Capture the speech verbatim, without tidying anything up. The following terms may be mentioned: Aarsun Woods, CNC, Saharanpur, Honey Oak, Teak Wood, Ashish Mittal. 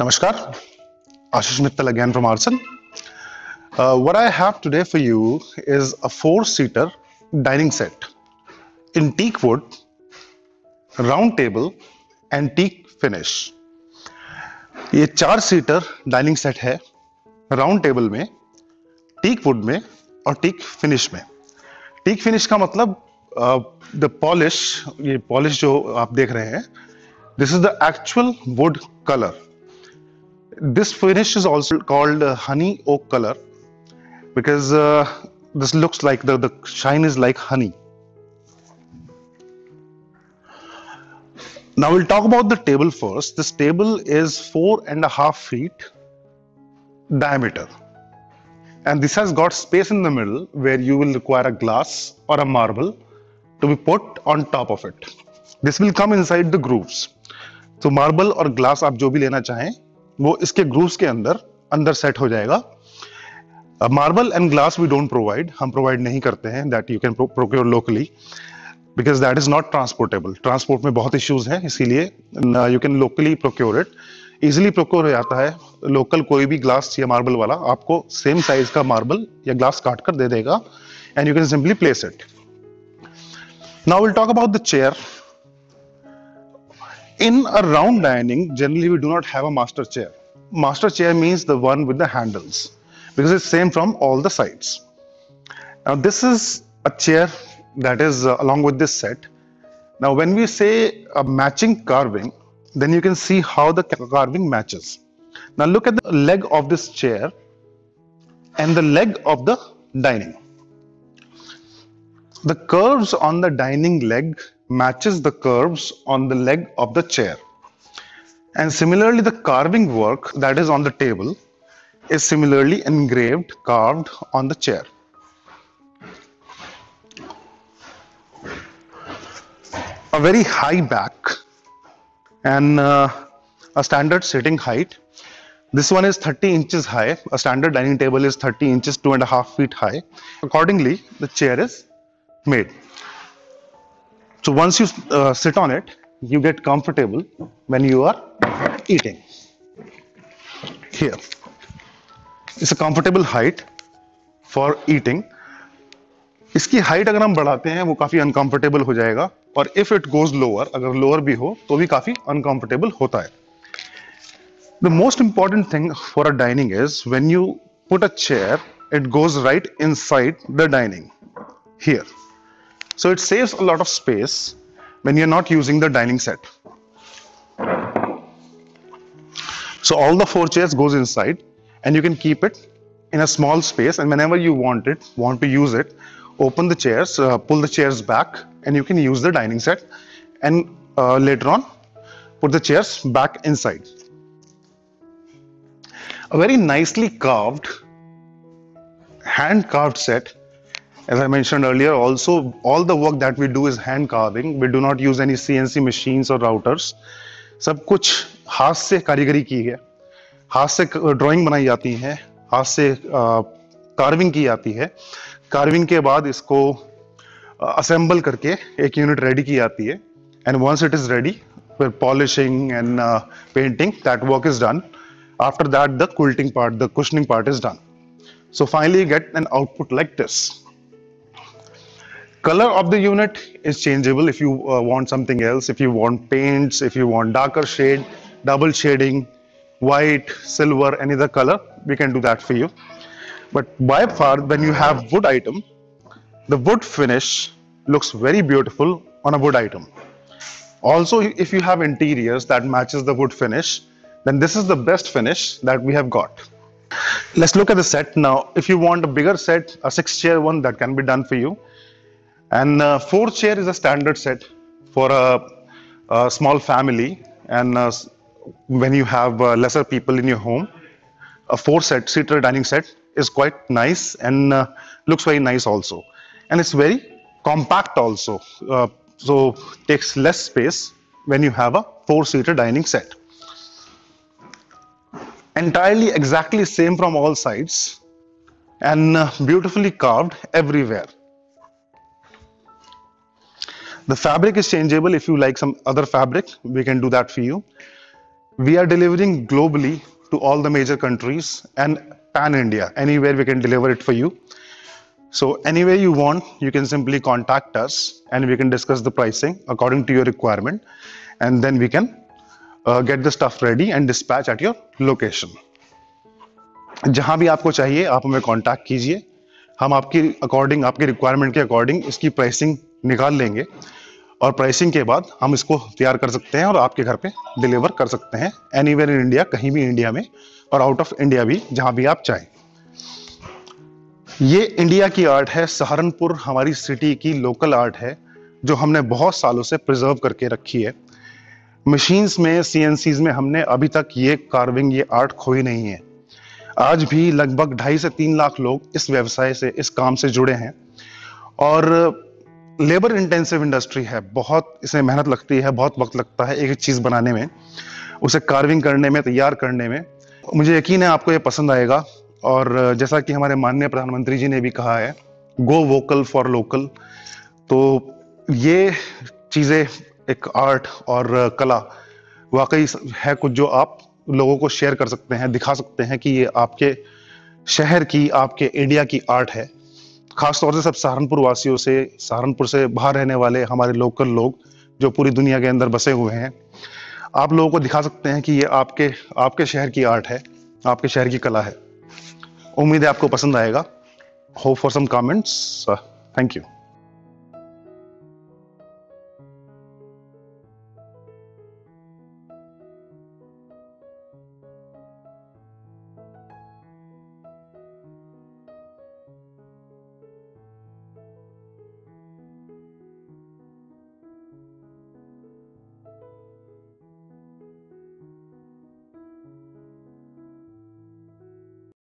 Namaskar, Ashish Mittal again from Aarsun. Uh, what I have today for you is a four-seater dining set in teak wood, round table and teak finish. ये चार-seater dining set है round table में, teak wood में और teak finish में. Teak finish का मतलब uh, the polish, ये polish जो आप देख रहे हैं, this is the actual wood color. This finish is also called uh, honey oak color because uh, this looks like the, the shine is like honey. Now we'll talk about the table first. This table is four and a half feet diameter and this has got space in the middle where you will require a glass or a marble to be put on top of it. This will come inside the grooves. So marble or glass आप जो भी लेना चाहें वो इसके grooves के अंदर अंदर सेट हो जाएगा. Marble and glass we don't provide, हम प्रोवाइड नहीं करते हैं. That you can procure locally because that is not transportable. Transport में बहुत इश्यूज हैं, इसीलिए you can locally procure it. Easily procure हो जाता है लोकल. कोई भी ग्लास या मार्बल वाला आपको सेम साइज का मार्बल या ग्लास काट कर दे देगा and you can simply place it. Now will talk about the chair. In a round dining, generally we do not have a master chair. Master chair means the one with the handles because it's same from all the sides. Now this is a chair that is uh, along with this set. Now when we say a matching carving, then you can see how the carving matches. Now look at the leg of this chair and the leg of the dining. The curves on the dining leg matches the curves on the leg of the chair, and similarly the carving work that is on the table is similarly engraved, carved on the chair. A very high back and uh, a standard sitting height. This one is thirty inches high. A standard dining table is thirty inches, two and a half feet high. Accordingly the chair is made. So once you uh, sit on it, you get comfortable when you are eating. Here, it's a comfortable height for eating. इसकी height अगर हम बढ़ाते हैं, वो काफी uncomfortable हो जाएगा. और if it goes lower, अगर lower भी हो, तो भी काफी uncomfortable होता है. The most important thing for a dining is when you put a chair, it goes right inside the dining. Here. So it saves a lot of space when you're not using the dining set. So all the four chairs goes inside and you can keep it in a small space, and whenever you want it, want to use it, open the chairs, uh, pull the chairs back and you can use the dining set, and uh, later on put the chairs back inside. A very nicely carved, hand carved set. As I mentioned earlier, also all the work that we do is hand carving. We do not use any C N C machines or routers. सब कुछ हाथ से कारीगरी की है, हाथ से drawing बनाई जाती है, हाथ से कार्विंग की जाती है. कार्विंग के बाद इसको असेंबल करके एक यूनिट रेडी की जाती है, and once it is ready फिर polishing and painting that work is done. After that the quilting part, the cushioning part is done. So finally you get an output like this. Color of the unit is changeable. If you uh, want something else, if you want paints, if you want darker shade, double shading, white, silver, any other color, we can do that for you. But by far, when you have wood item, the wood finish looks very beautiful on a wood item. Also, if you have interiors that matches the wood finish, then this is the best finish that we have got. Let's look at the set now. If you want a bigger set, a six chair one, that can be done for you. And uh, four chair is a standard set for a, a small family, and uh, when you have uh, lesser people in your home, a four set seater dining set is quite nice and uh, looks very nice also, and it's very compact also, uh, so takes less space when you have a four seater dining set. Entirely exactly same from all sides and uh, beautifully carved everywhere. The fabric is changeable. If you like some other fabric, we can do that for you. We are delivering globally to all the major countries and pan-India, anywhere we can deliver it for you. So anywhere you want, you can simply contact us and we can discuss the pricing according to your requirement, and then we can uh, get the stuff ready and dispatch at your location. जहाँ भी आपको चाहिए आप हमें contact कीजिए, हम आपकी according, आपके रिक्वायरमेंट के अकॉर्डिंग इसकी प्राइसिंग निकाल लेंगे और प्राइसिंग के बाद हम इसको तैयार कर सकते हैं और आपके घर पे डिलीवर कर सकते हैं एनीवेयर इन इंडिया, कहीं भी इंडिया में और आउट ऑफ इंडिया भी, जहाँ भी आप चाहें। ये इंडिया की आर्ट है, सहारनपुर हमारी सिटी की लोकल आर्ट है जो हमने बहुत सालों से प्रिजर्व करके रखी है। मशीन्स में, सी एन सीज में हमने अभी तक ये कार्विंग, ये आर्ट खोई नहीं है। आज भी लगभग ढाई से तीन लाख लोग इस व्यवसाय से, इस काम से जुड़े हैं और लेबर इंटेंसिव इंडस्ट्री है, बहुत इसे मेहनत लगती है, बहुत वक्त लगता है एक एक चीज़ बनाने में, उसे कार्विंग करने में, तैयार करने में। मुझे यकीन है आपको ये पसंद आएगा और जैसा कि हमारे माननीय प्रधानमंत्री जी ने भी कहा है, गो वोकल फॉर लोकल, तो ये चीज़ें, एक आर्ट और कला वाकई है कुछ जो आप लोगों को शेयर कर सकते हैं, दिखा सकते हैं कि ये आपके शहर की, आपके इंडिया की आर्ट है। खासतौर से सब सहारनपुर वासियों से, सहारनपुर से बाहर रहने वाले हमारे लोकल लोग जो पूरी दुनिया के अंदर बसे हुए हैं, आप लोगों को दिखा सकते हैं कि ये आपके आपके शहर की आर्ट है, आपके शहर की कला है। उम्मीद है आपको पसंद आएगा। Hope for some comments. Thank you.